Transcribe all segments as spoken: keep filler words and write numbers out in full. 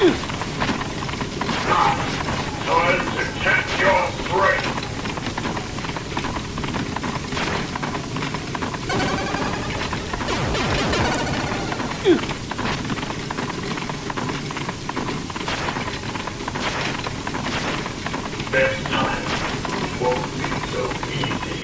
Time to get your break. This time won't be so easy.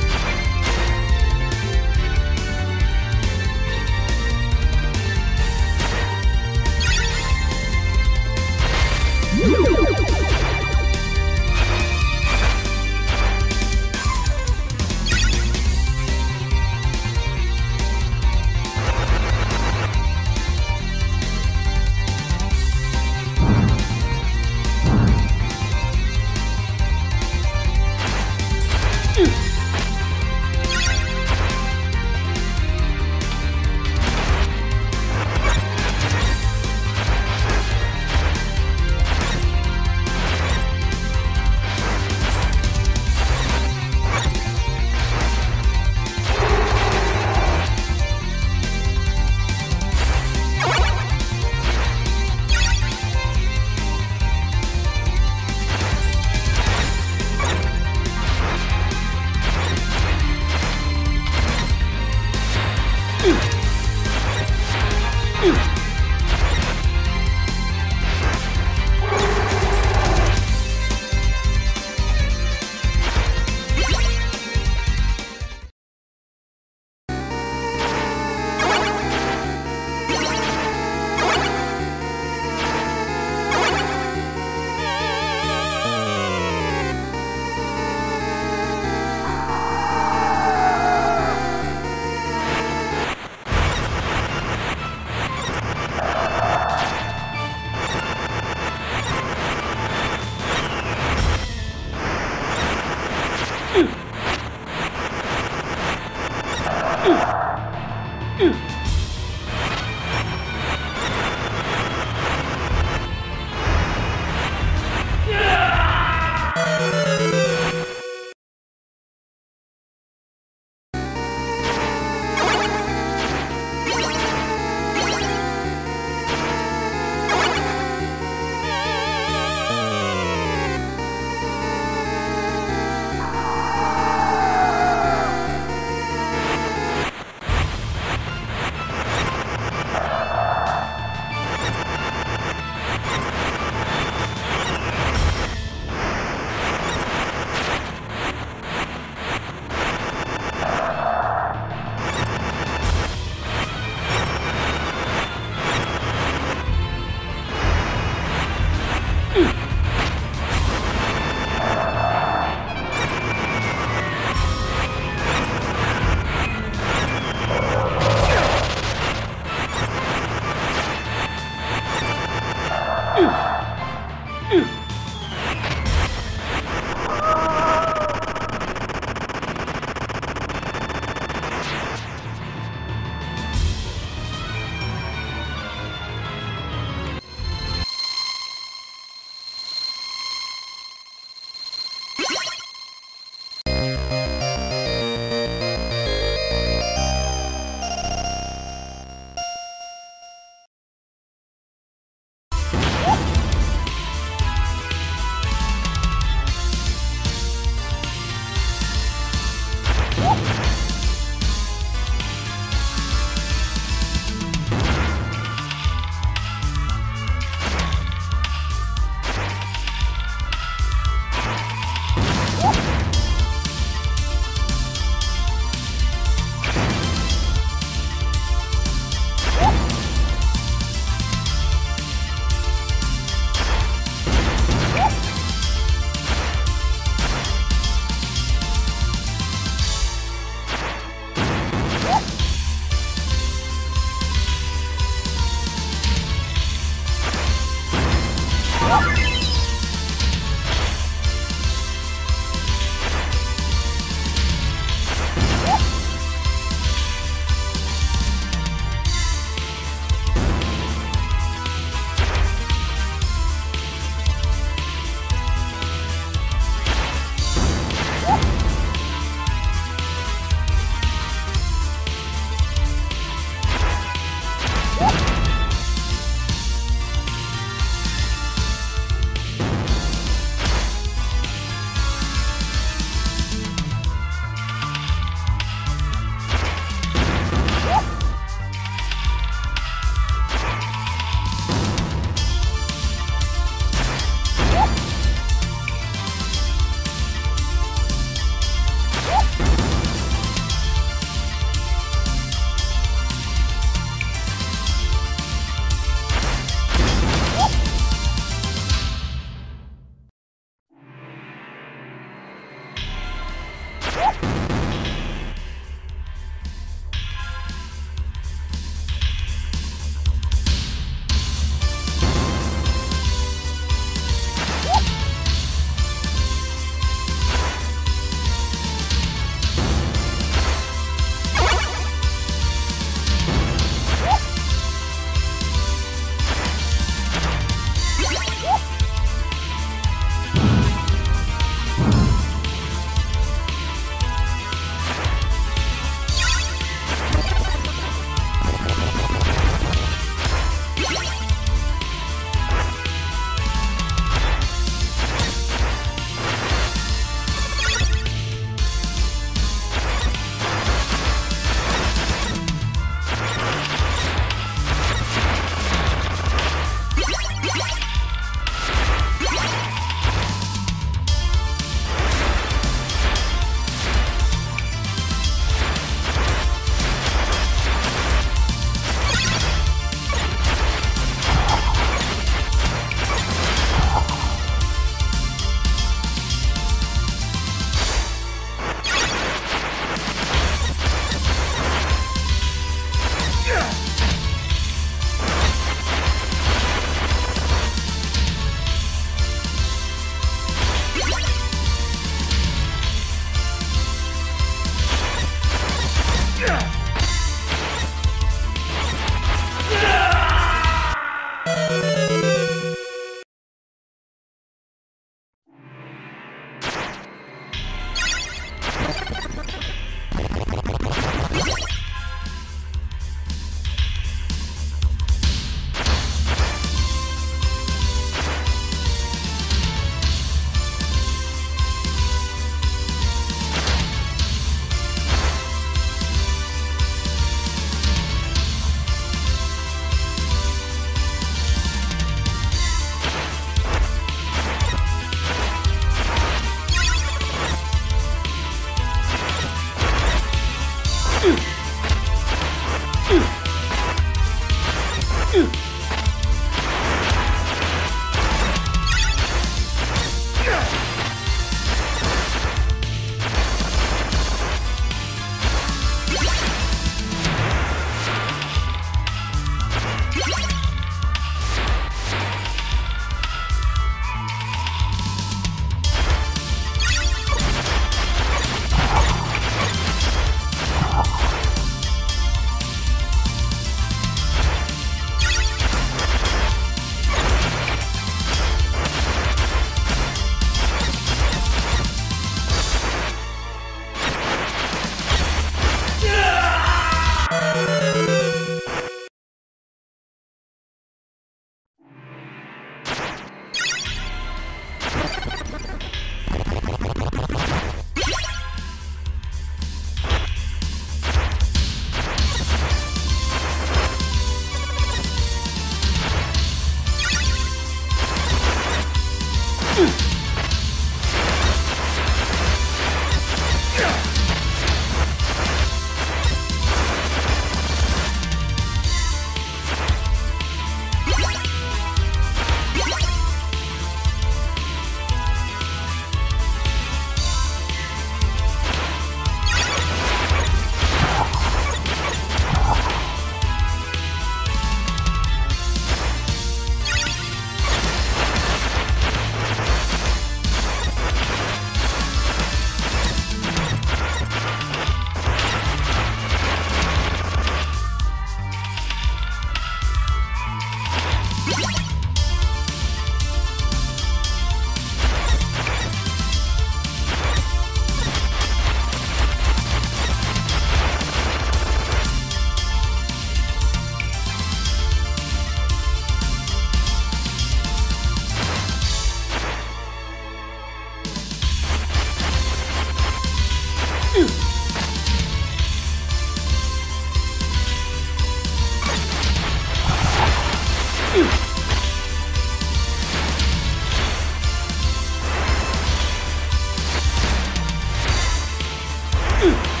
Ugh!